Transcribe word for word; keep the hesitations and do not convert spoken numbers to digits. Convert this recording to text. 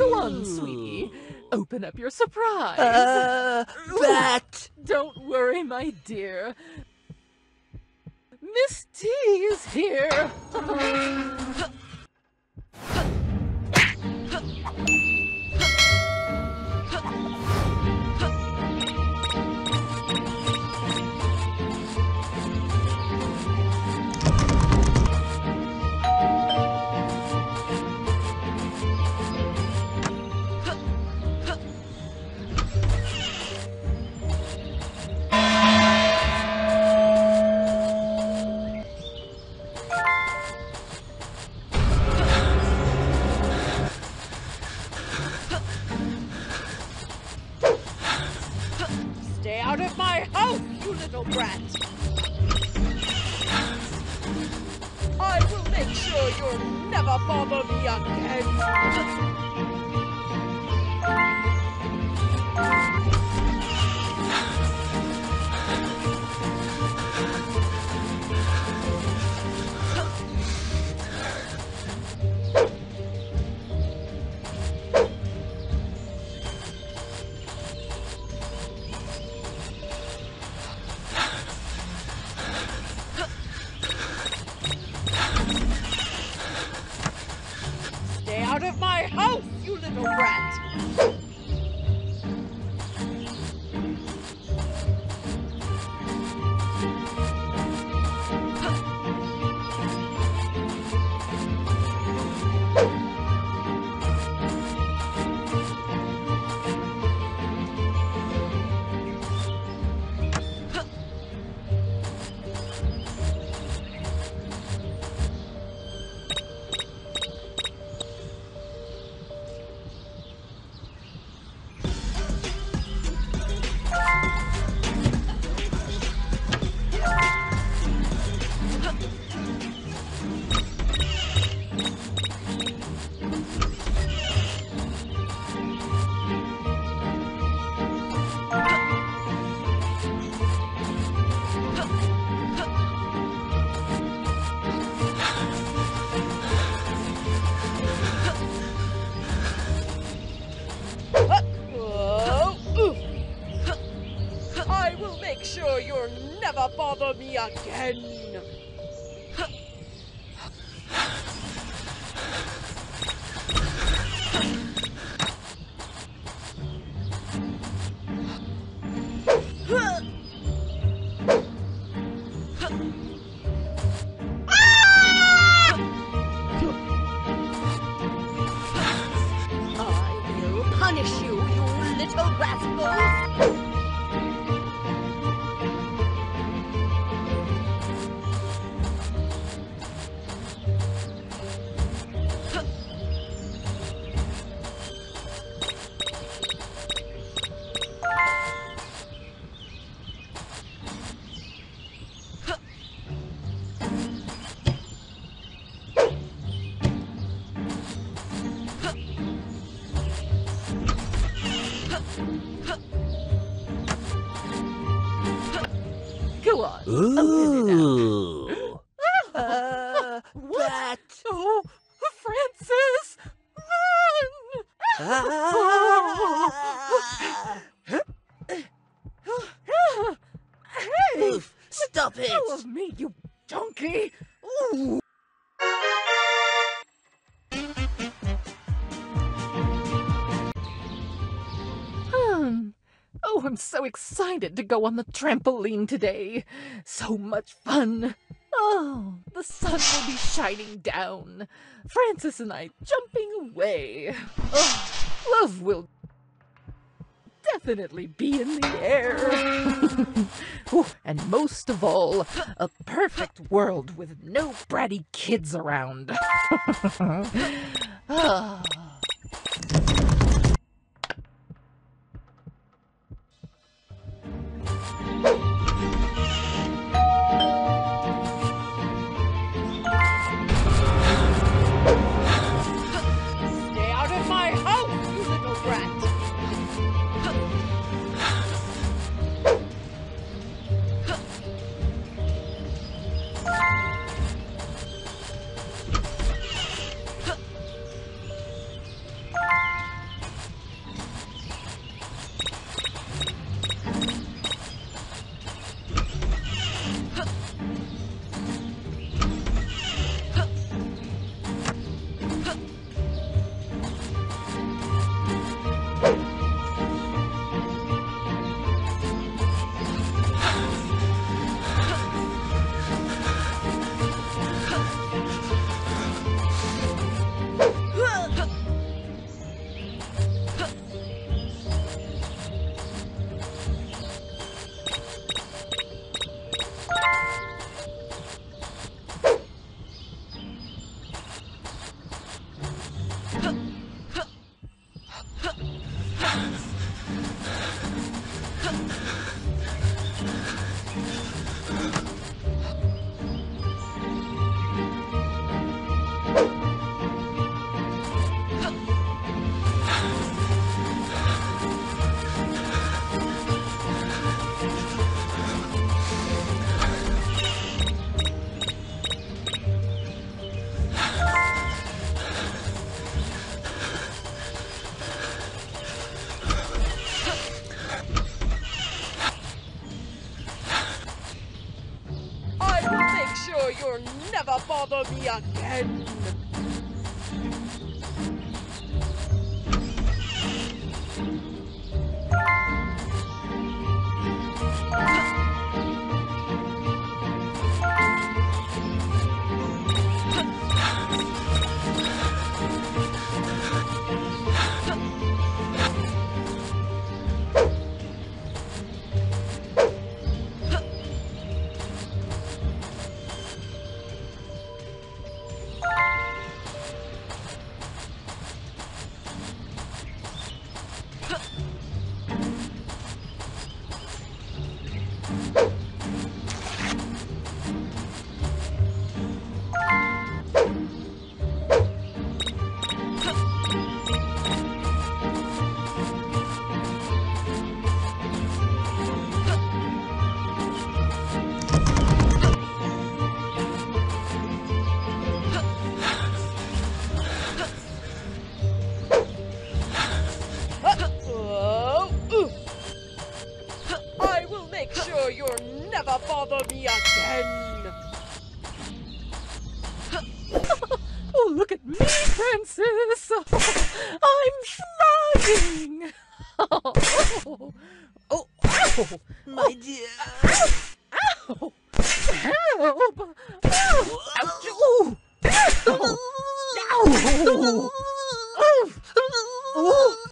Go on, sweetie. Open up your surprise. Uh, bat! Don't worry, my dear. Miss T is here. Again. I will punish you, you little rascals! Excited to go on the trampoline today. So much fun. Oh, the sun will be shining down. Francis and I jumping away. Oh, love will definitely be in the air. Ooh, and most of all, a perfect world with no bratty kids around. Oh. got ten. Oh!